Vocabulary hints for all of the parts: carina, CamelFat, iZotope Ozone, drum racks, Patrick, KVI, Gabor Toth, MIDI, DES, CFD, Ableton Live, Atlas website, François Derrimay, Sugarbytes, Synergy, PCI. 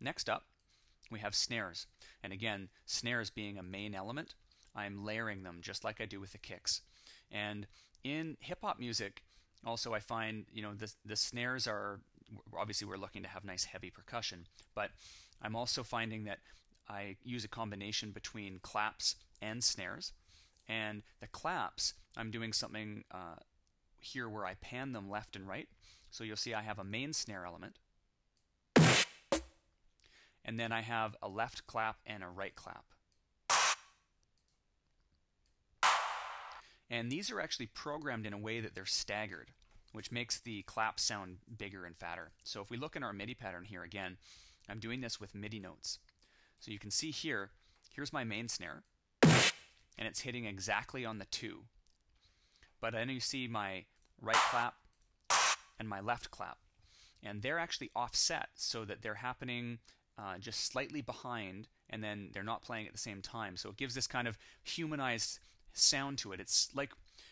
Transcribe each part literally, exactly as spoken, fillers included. Next up, we have snares. And again, snares being a main element, I'm layering them just like I do with the kicks. And in hip-hop music, also I find, you know, the, the snares are, obviously we're looking to have nice heavy percussion, but I'm also finding that I use a combination between claps and snares. And the claps, I'm doing something uh, here where I pan them left and right. So you'll see I have a main snare element. And then I have a left clap and a right clap. And these are actually programmed in a way that they're staggered, which makes the clap sound bigger and fatter. So if we look in our MIDI pattern here again, I'm doing this with MIDI notes. So you can see here, here's my main snare, and it's hitting exactly on the two. But then you see my right clap and my left clap. And they're actually offset so that they're happening uh, just slightly behind, and then they're not playing at the same time. So it gives this kind of humanized sound to it. It's like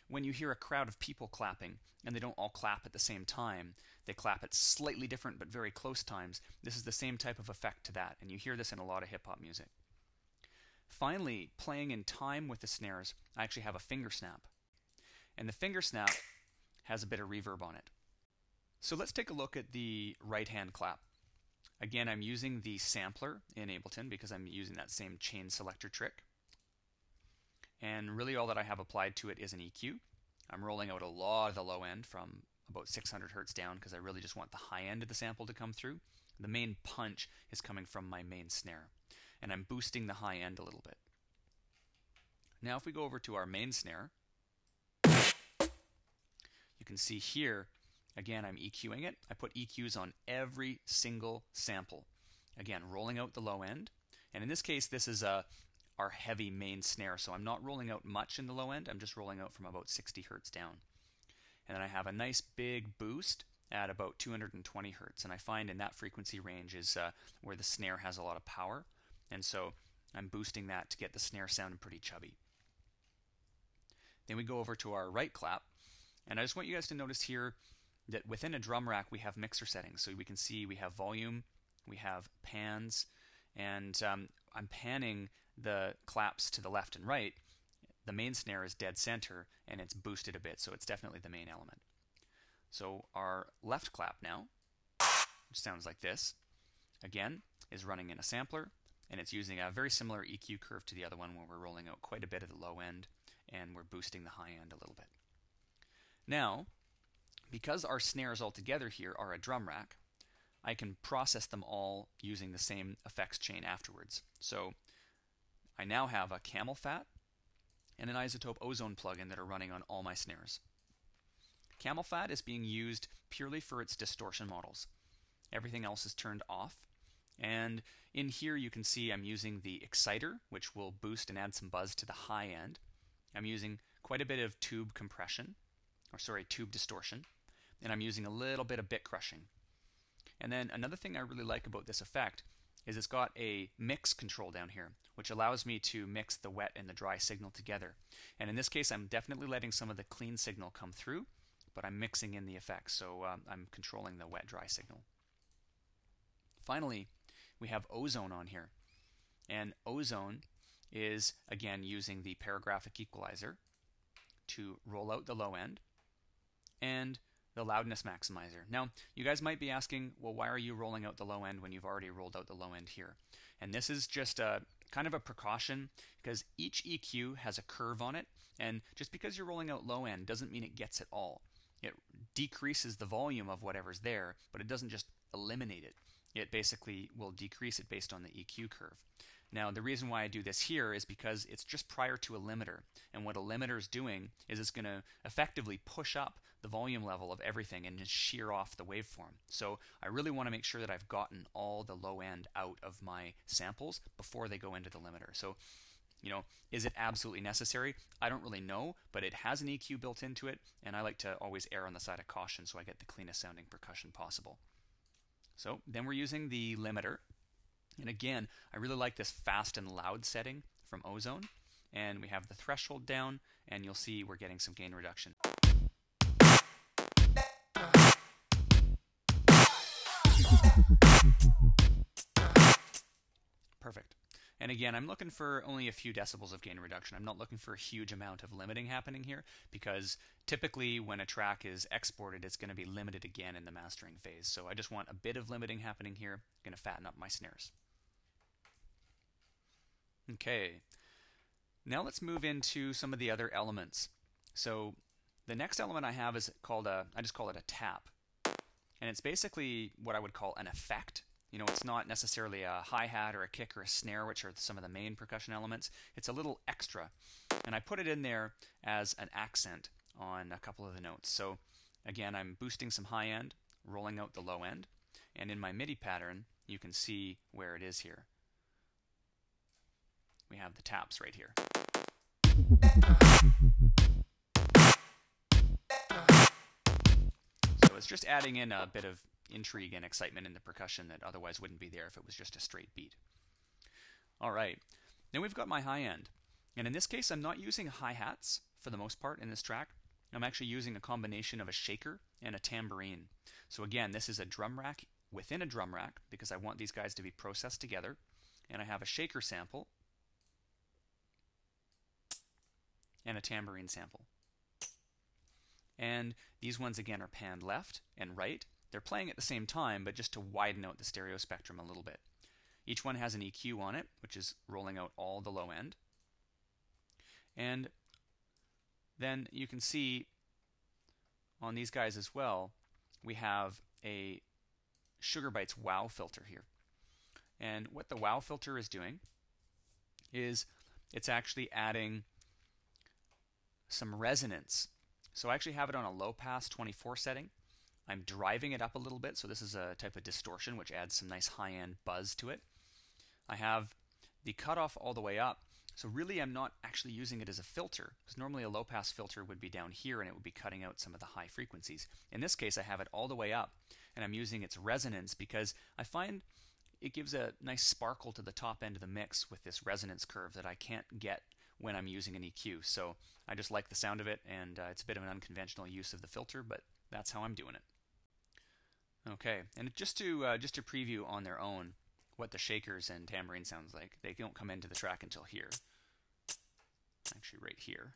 when you hear a crowd of people clapping and they don't all clap at the same time. They clap at slightly different but very close times. This is the same type of effect to that, and you hear this in a lot of hip-hop music. Finally, playing in time with the snares, I actually have a finger snap. And the finger snap has a bit of reverb on it. So let's take a look at the right hand clap. Again, I'm using the sampler in Ableton because I'm using that same chain selector trick. And really all that I have applied to it is an E Q. I'm rolling out a lot of the low end from about six hundred hertz down because I really just want the high end of the sample to come through. The main punch is coming from my main snare. And I'm boosting the high end a little bit. Now if we go over to our main snare, you can see here, again, I'm EQing it. I put E Qs on every single sample. Again, rolling out the low end. And in this case, this is a our heavy main snare, so I'm not rolling out much in the low end, I'm just rolling out from about sixty hertz down. And then I have a nice big boost at about two hundred twenty hertz, and I find in that frequency range is uh, where the snare has a lot of power, and so I'm boosting that to get the snare sounding pretty chubby. Then we go over to our right clap, and I just want you guys to notice here that within a drum rack we have mixer settings, so we can see we have volume, we have pans, and um, I'm panning the claps to the left and right. The main snare is dead center and it's boosted a bit, so it's definitely the main element. So our left clap now, which sounds like this, again, is running in a sampler, and it's using a very similar E Q curve to the other one where we're rolling out quite a bit of the low end and we're boosting the high end a little bit. Now, because our snares all together here are a drum rack, I can process them all using the same effects chain afterwards. So I now have a CamelFat and an iZotope Ozone plugin that are running on all my snares. CamelFat is being used purely for its distortion models. Everything else is turned off. And in here you can see I'm using the exciter, which will boost and add some buzz to the high end. I'm using quite a bit of tube compression, or sorry, tube distortion. And I'm using a little bit of bit crushing. And then another thing I really like about this effect is it's got a mix control down here, which allows me to mix the wet and the dry signal together. And in this case, I'm definitely letting some of the clean signal come through, but I'm mixing in the effects, so um, I'm controlling the wet-dry signal. Finally, we have Ozone on here. And Ozone is, again, using the paragraphic equalizer to roll out the low end and the loudness maximizer. Now, you guys might be asking, well, why are you rolling out the low end when you've already rolled out the low end here? And this is just a kind of a precaution because each E Q has a curve on it, and just because you're rolling out low end doesn't mean it gets it all. It decreases the volume of whatever's there, but it doesn't just eliminate it. It basically will decrease it based on the E Q curve. Now, the reason why I do this here is because it's just prior to a limiter. And what a limiter is doing is it's going to effectively push up the volume level of everything and just shear off the waveform. So I really want to make sure that I've gotten all the low end out of my samples before they go into the limiter. So, you know, is it absolutely necessary? I don't really know, but it has an E Q built into it, and I like to always err on the side of caution so I get the cleanest sounding percussion possible. So then we're using the limiter. And again, I really like this fast and loud setting from Ozone. And we have the threshold down, and you'll see we're getting some gain reduction. Perfect. And again, I'm looking for only a few decibels of gain reduction. I'm not looking for a huge amount of limiting happening here, because typically when a track is exported, it's going to be limited again in the mastering phase. So I just want a bit of limiting happening here. I'm going to fatten up my snares. Okay, now let's move into some of the other elements. So the next element I have is called a, I just call it a tap. And it's basically what I would call an effect. You know, it's not necessarily a hi-hat or a kick or a snare, which are some of the main percussion elements. It's a little extra. And I put it in there as an accent on a couple of the notes. So again, I'm boosting some high end, rolling out the low end. And in my MIDI pattern, you can see where it is here. We have the taps right here. So it's just adding in a bit of intrigue and excitement in the percussion that otherwise wouldn't be there if it was just a straight beat. All right, then we've got my high end. And in this case, I'm not using hi-hats for the most part in this track. I'm actually using a combination of a shaker and a tambourine. So again, this is a drum rack within a drum rack, because I want these guys to be processed together. And I have a shaker sample and a tambourine sample. And these ones again are panned left and right. They're playing at the same time, but just to widen out the stereo spectrum a little bit. Each one has an E Q on it, which is rolling out all the low end. And then you can see on these guys as well, we have a Sugarbytes wow filter here. And what the wow filter is doing is it's actually adding some resonance. So I actually have it on a low pass twenty-four setting. I'm driving it up a little bit, so this is a type of distortion which adds some nice high-end buzz to it. I have the cutoff all the way up, so really I'm not actually using it as a filter, because normally a low-pass filter would be down here and it would be cutting out some of the high frequencies. In this case, I have it all the way up, and I'm using its resonance because I find it gives a nice sparkle to the top end of the mix with this resonance curve that I can't get when I'm using an E Q. So I just like the sound of it, and uh, it's a bit of an unconventional use of the filter, but that's how I'm doing it. Okay, and just to uh, just to preview on their own what the shakers and tambourine sounds like, they don't come into the track until here, actually right here.